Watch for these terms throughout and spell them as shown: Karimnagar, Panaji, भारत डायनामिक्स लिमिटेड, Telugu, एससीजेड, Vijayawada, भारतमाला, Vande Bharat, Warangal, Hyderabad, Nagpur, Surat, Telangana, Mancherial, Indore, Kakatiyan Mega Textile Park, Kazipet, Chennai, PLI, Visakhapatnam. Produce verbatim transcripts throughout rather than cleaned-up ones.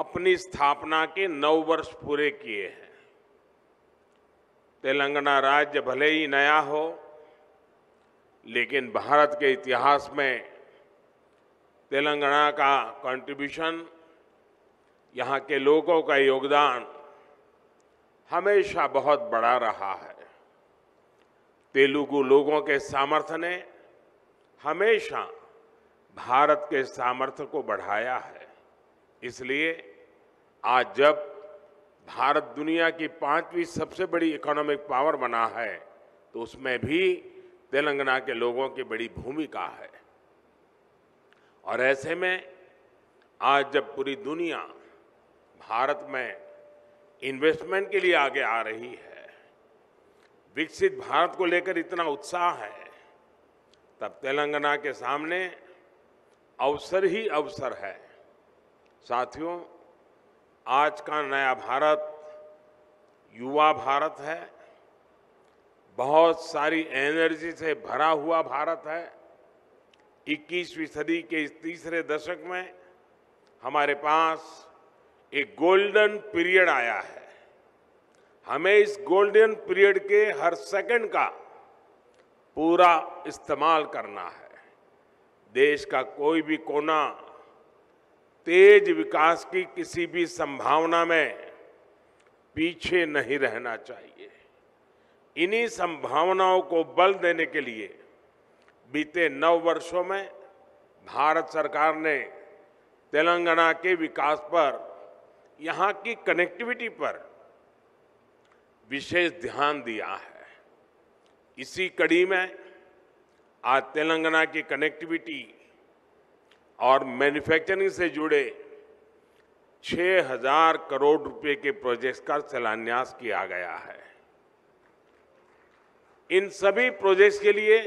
अपनी स्थापना के नौ वर्ष पूरे किए हैं। तेलंगाना राज्य भले ही नया हो, लेकिन भारत के इतिहास में तेलंगाना का कंट्रीब्यूशन, यहाँ के लोगों का योगदान हमेशा बहुत बड़ा रहा है। तेलुगु लोगों के सामर्थ्य ने हमेशा भारत के सामर्थ्य को बढ़ाया है। इसलिए आज जब भारत दुनिया की पांचवी सबसे बड़ी इकोनॉमिक पावर बना है, तो उसमें भी तेलंगाना के लोगों की बड़ी भूमिका है। और ऐसे में आज जब पूरी दुनिया भारत में इन्वेस्टमेंट के लिए आगे आ रही है, विकसित भारत को लेकर इतना उत्साह है, तब तेलंगाना के सामने अवसर ही अवसर है। साथियों, आज का नया भारत युवा भारत है, बहुत सारी एनर्जी से भरा हुआ भारत है। इक्कीसवीं सदी के इस तीसरे दशक में हमारे पास एक गोल्डन पीरियड आया है। हमें इस गोल्डन पीरियड के हर सेकंड का पूरा इस्तेमाल करना है। देश का कोई भी कोना तेज विकास की किसी भी संभावना में पीछे नहीं रहना चाहिए। इन्हीं संभावनाओं को बल देने के लिए बीते नौ वर्षों में भारत सरकार ने तेलंगाना के विकास पर, यहाँ की कनेक्टिविटी पर विशेष ध्यान दिया है। इसी कड़ी में आज तेलंगाना की कनेक्टिविटी और मैन्युफैक्चरिंग से जुड़े छह हज़ार करोड़ रुपए के प्रोजेक्ट्स का शिलान्यास किया गया है। इन सभी प्रोजेक्ट्स के लिए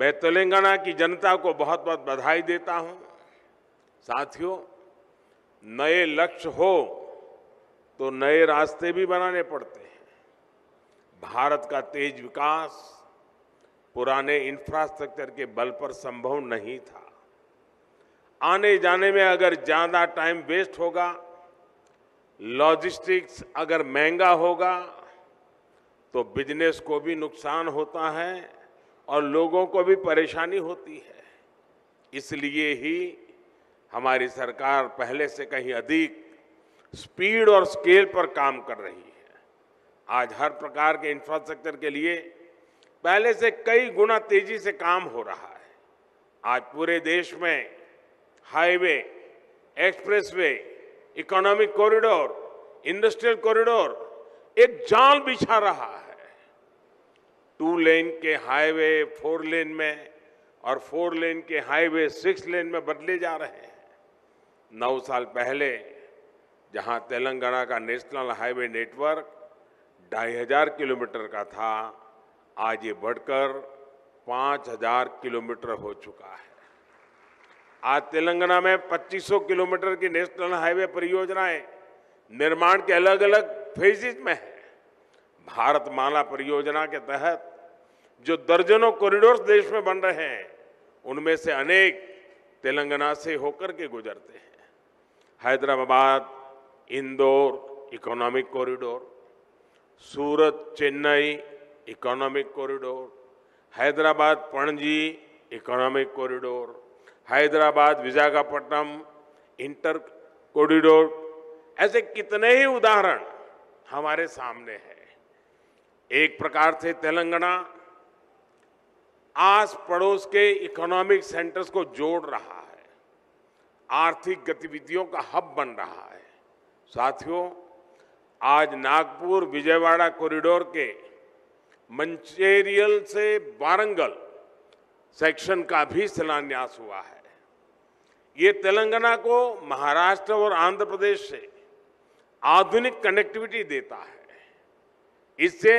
मैं तेलंगाना की जनता को बहुत बहुत बधाई देता हूं। साथियों, नए लक्ष्य हो तो नए रास्ते भी बनाने पड़ते हैं। भारत का तेज विकास पुराने इंफ्रास्ट्रक्चर के बल पर संभव नहीं था। आने जाने में अगर ज़्यादा टाइम वेस्ट होगा, लॉजिस्टिक्स अगर महंगा होगा, तो बिजनेस को भी नुकसान होता है और लोगों को भी परेशानी होती है। इसलिए ही हमारी सरकार पहले से कहीं अधिक स्पीड और स्केल पर काम कर रही है। आज हर प्रकार के इंफ्रास्ट्रक्चर के लिए पहले से कई गुना तेजी से काम हो रहा है। आज पूरे देश में highway, expressway, economic corridor, industrial corridor एक जाल बिछा रहा है। टू लेन के हाईवे फोर लेन में और फोर लेन के हाईवे सिक्स लेन में बदले जा रहे हैं। नौ साल पहले जहां तेलंगाना का नेशनल हाईवे नेटवर्क ढाई हजार किलोमीटर का था, आज ये बढ़कर पाँच हजार किलोमीटर हो चुका है। आज तेलंगाना में पच्चीस सौ किलोमीटर की नेशनल हाईवे परियोजनाएं निर्माण के अलग अलग फेजेज में है। भारतमाला परियोजना के तहत जो दर्जनों कॉरिडोर्स देश में बन रहे हैं, उनमें से अनेक तेलंगाना से होकर के गुजरते हैं। Hyderabad Indore economic corridor, Surat Chennai economic corridor, Hyderabad Panaji economic corridor, Hyderabad Visakhapatnam inter corridor, ऐसे कितने ही उदाहरण हमारे सामने हैं। एक प्रकार से तेलंगाना आस पड़ोस के इकोनॉमिक सेंटर्स को जोड़ रहा है, आर्थिक गतिविधियों का हब बन रहा है। साथियों, आज नागपुर विजयवाड़ा कॉरिडोर के मंचेरियल से वारंगल सेक्शन का भी शिलान्यास हुआ है। ये तेलंगाना को महाराष्ट्र और आंध्र प्रदेश से आधुनिक कनेक्टिविटी देता है। इससे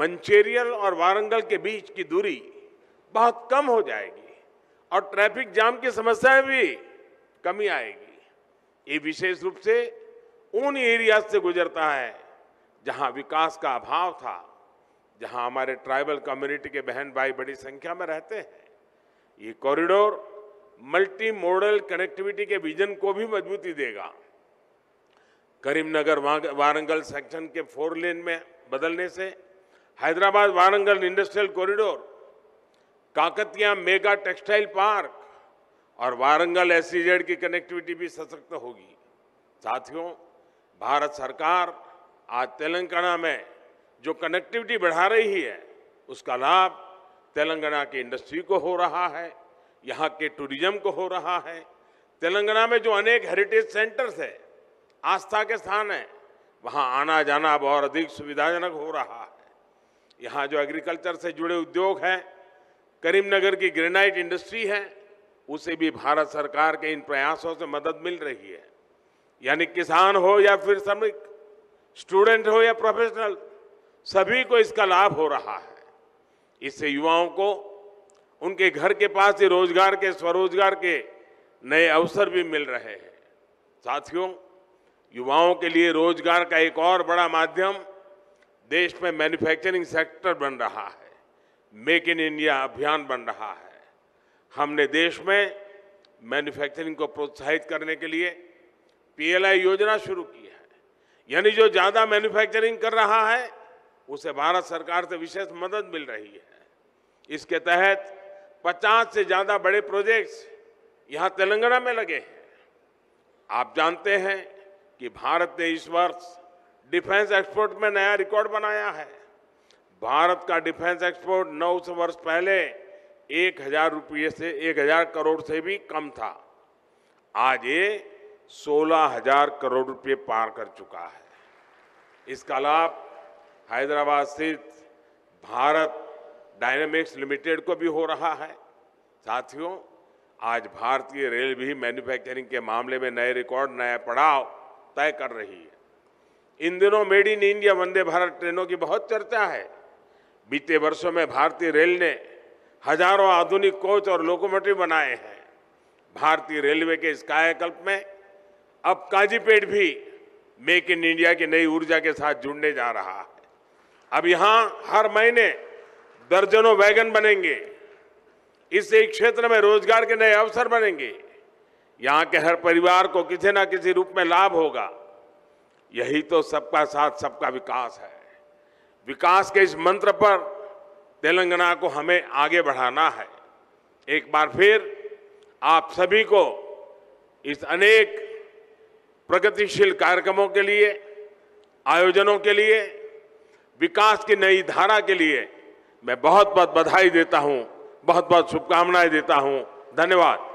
मंचेरियल और वारंगल के बीच की दूरी बहुत कम हो जाएगी और ट्रैफिक जाम की समस्याएं भी कमी आएगी। ये विशेष रूप से उन एरियाज से गुजरता है जहां विकास का अभाव था, जहां हमारे ट्राइबल कम्युनिटी के बहन भाई बड़ी संख्या में रहते हैं। ये कॉरिडोर मल्टी मॉडल कनेक्टिविटी के विजन को भी मजबूती देगा। करीमनगर वारंगल सेक्शन के फोर लेन में बदलने से Hyderabad Warangal industrial corridor, Kakatiya mega textile park और वारंगल एससीजेड की कनेक्टिविटी भी सशक्त होगी। साथियों, भारत सरकार आज तेलंगाना में जो कनेक्टिविटी बढ़ा रही है उसका लाभ तेलंगाना की इंडस्ट्री को हो रहा है, यहाँ के टूरिज्म को हो रहा है। तेलंगाना में जो अनेक हेरिटेज सेंटर्स है, आस्था के स्थान है, वहाँ आना जाना बहुत अधिक सुविधाजनक हो रहा है। यहाँ जो एग्रीकल्चर से जुड़े उद्योग हैं, करीमनगर की ग्रेनाइट इंडस्ट्री है, उसे भी भारत सरकार के इन प्रयासों से मदद मिल रही है। यानी किसान हो या फिर श्रमिक, स्टूडेंट हो या प्रोफेशनल, सभी को इसका लाभ हो रहा है। इससे युवाओं को उनके घर के पास ही रोजगार के स्वरोजगार के नए अवसर भी मिल रहे हैं। साथियों, युवाओं के लिए रोजगार का एक और बड़ा माध्यम देश में मैन्युफैक्चरिंग सेक्टर बन रहा है, मेक इन इंडिया अभियान बन रहा है। हमने देश में मैन्युफैक्चरिंग को प्रोत्साहित करने के लिए पी एल आई योजना शुरू की है। यानी जो ज़्यादा मैन्युफैक्चरिंग कर रहा है उसे भारत सरकार से विशेष मदद मिल रही है। इसके तहत पचास से ज़्यादा बड़े प्रोजेक्ट्स यहाँ तेलंगाना में लगे हैं। आप जानते हैं कि भारत ने इस वर्ष डिफेंस एक्सपोर्ट में नया रिकॉर्ड बनाया है। भारत का डिफेंस एक्सपोर्ट नौ सौ वर्ष पहले एक हज़ार रुपये से एक हज़ार करोड़ से भी कम था। आज ये सोलह हजार करोड़ रुपये पार कर चुका है। इसका लाभ हैदराबाद स्थित भारत डायनामिक्स लिमिटेड को भी हो रहा है। साथियों, आज भारतीय रेल भी मैन्युफैक्चरिंग के मामले में नए रिकॉर्ड, नया पड़ाव तय कर रही है। इन दिनों made in India Vande Bharat ट्रेनों की बहुत चर्चा है। बीते वर्षों में भारतीय रेल ने हजारों आधुनिक कोच और लोकोमोटिव बनाए हैं। भारतीय रेलवे के इस कायाकल्प में अब काजीपेट भी मेक इन इंडिया की नई ऊर्जा के साथ जुड़ने जा रहा है। अब यहाँ हर महीने दर्जनों वैगन बनेंगे। इससे इस क्षेत्र में रोजगार के नए अवसर बनेंगे। यहाँ के हर परिवार को किसी न किसी रूप में लाभ होगा। यही तो सबका साथ सबका विकास है। विकास के इस मंत्र पर तेलंगाना को हमें आगे बढ़ाना है। एक बार फिर आप सभी को इस अनेक प्रगतिशील कार्यक्रमों के लिए, आयोजनों के लिए, विकास की नई धारा के लिए मैं बहुत बहुत बधाई देता हूँ, बहुत बहुत शुभकामनाएं देता हूँ। धन्यवाद।